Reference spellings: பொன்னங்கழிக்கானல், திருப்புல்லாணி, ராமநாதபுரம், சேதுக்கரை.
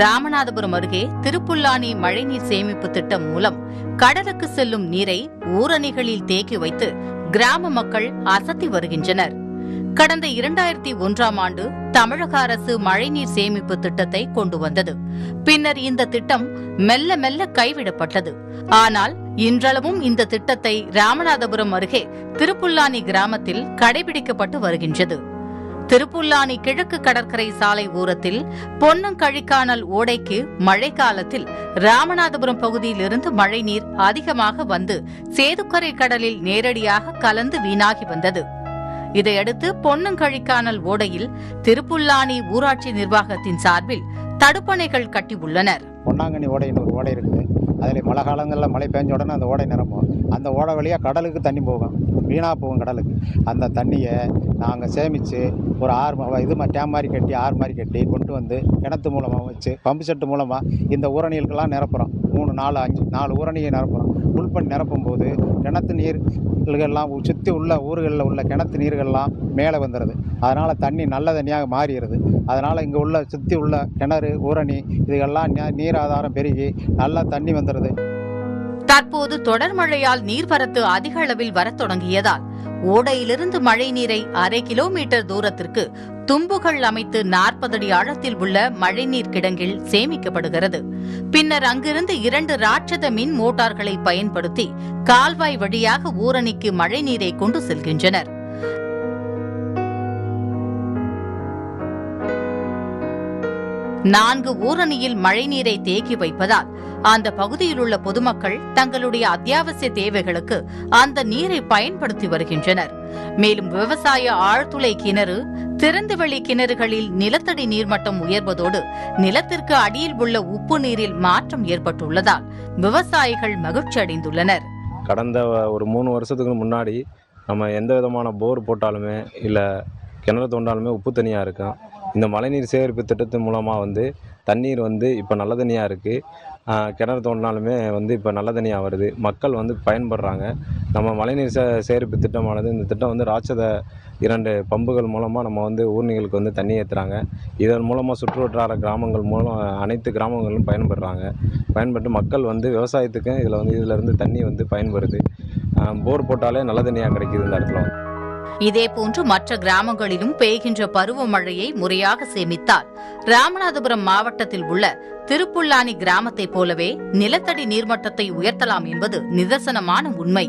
ராமநாதபுரம் அருகே திருப்புல்லாணி மழைநீர் சேமிப்பு திட்டம் மூலம் கடலுக்கு செல்லும் நீரை ஊரணிகளில் தேக்கி வைத்து கிராம மக்கள் அசத்தி வருகின்றனர். கடந்த 2001ஆம் ஆண்டு தமிழக அரசு மழைநீர் சேமிப்பு திட்டத்தை கொண்டு வந்தது. பின்னர் இந்த திட்டம் மெல்ல மெல்ல கைவிடப்பட்டது. ஆனால் இன்றளவும் இந்த திட்டத்தை ராமநாதபுரம் அருகே திருப்புல்லாணி கிராமத்தில் கடைபிடிக்கப்பட்டு வருகின்றது. திருப்புல்லாணி கிழக்கு கடற்கரை சாலை ஓரத்தில் பொன்னங்கழிக்கானல் ஓடைக்கு மழைக்காலத்தில் ராமநாதபுரம் பகுதியிலிருந்து மழைநீர் அதிகமாக வந்து சேதுக்கரை கடலில் நேரடியாக கலந்து வீணாகி வந்தது. இதையடுத்து பொன்னங்கழிக்கானல் ஓடையில் திருப்புல்லாணி ஊராட்சி நிர்வாகத்தின் சார்பில் தடுப்பணைகள் கட்டி உள்ளனர். பொன்னாங்கனி ஓடைன்னு ஒரு ஓடை இருக்குது. அதில் மழை காலங்களில் மழை பெஞ்ச உடனே அந்த ஓடை நிரம்பும். அந்த ஓடை வழியாக கடலுக்கு தண்ணி போகும், வீணாக போகும் கடலுக்கு. அந்த தண்ணியை நாங்கள் சேமித்து ஒரு டேம் மாதிரி கட்டி கொண்டு வந்து கிணத்து மூலமாக வச்சு பம்பு செட்டு மூலமாக இந்த ஊரணிகளுக்கெல்லாம் நிரப்புகிறோம். 3, 4, 5, 4 ஊரணியை நிரப்புகிறோம். ஃபுல் பண்ணி நிரப்பும்போது கிணத்து நீர்களெல்லாம் சுற்றி உள்ள ஊர்களில் உள்ள கிணத்து நீர்கள்லாம் மேலே வந்துடுது. அதனால் தண்ணி நல்ல தண்ணியாக மாறிடுது. அதனால் இங்கே உள்ள சுற்றி உள்ள கிணறு ஊரணி இதுகெல்லாம் நீர் ஆதாரம் பெருகி நல்லா தண்ணி வந்துடுது. தற்போது தொடர் மழையால் நீர்வரத்து அதிக அளவில் வரத் தொடங்கியதால் ஓடையிலிருந்து மழை நீரை அரை கிலோமீட்டர் தூரத்திற்கு தும்புகள் அமைத்து 40 அடி ஆழத்தில் உள்ள மழைநீர் கிடங்கில் சேமிக்கப்படுகிறது. பின்னர் அங்கிருந்து 2 ராட்சத மின் மோட்டார்களை பயன்படுத்தி கால்வாய் வழியாக ஊரணிக்கு மழைநீரை கொண்டு செல்கின்றனர். நான்கு ஊரணியில் மழைநீரை தேக்கி வைப்பதால் அந்த பகுதியில் உள்ள பொதுமக்கள் தங்களுடைய அத்தியாவசிய தேவைகளுக்கு அந்த நீரை பயன்படுத்தி வருகின்றனர். மேலும் விவசாய ஆழ்துளை கிணறு, திறந்தவெளி கிணறுகளில் நிலத்தடி நீர்மட்டம் உயர்வதோடு நிலத்திற்கு அடியில் உள்ள உப்பு நீரில் மாற்றம் ஏற்பட்டுள்ளதால் விவசாயிகள் மகிழ்ச்சி அடைந்துள்ளனர். கடந்த ஒரு 3 வருஷத்துக்கு முன்னாடி நம்ம எந்த விதமான போர் போட்டாலுமே இல்லை கிணறு தோண்டாலுமே உப்பு தனியாக இருக்கும். இந்த மழைநீர் சேகரிப்பு திட்டத்தின் மூலமாக தண்ணீர் இப்போ நல்ல தண்ணியாக இருக்குது. கிணறு தோண்டினாலுமே இப்போ நல்ல தண்ணியாக வருது. மக்கள் பயன்படுறாங்க. நம்ம மழைநீர் சேகரிப்பு திட்டமானது இந்த திட்டம் ராட்சத 2 பம்புகள் மூலமாக நம்ம ஊர்நிகளுக்கு தண்ணி ஏற்றுறாங்க. இதன் மூலமாக சுற்றுவட்டார கிராமங்கள் மூலம் அனைத்து கிராமங்களும் பயன்படுறாங்க. பயன்பட்டு மக்கள் விவசாயத்துக்கும் இதில் இதிலேருந்து தண்ணி பயன்படுது. போர் போட்டாலே நல்ல தண்ணியாக கிடைக்கிது இந்த இடத்துல. இதேபோன்று மற்ற கிராமங்களிலும் பெய்கின்ற பருவமழையை முறையாக சேமித்தால் ராமநாதபுரம் மாவட்டத்தில் உள்ள திருப்புல்லாணி கிராமத்தைப் போலவே நிலத்தடி நீர்மட்டத்தை உயர்த்தலாம் என்பது நிதர்சனமான உண்மை.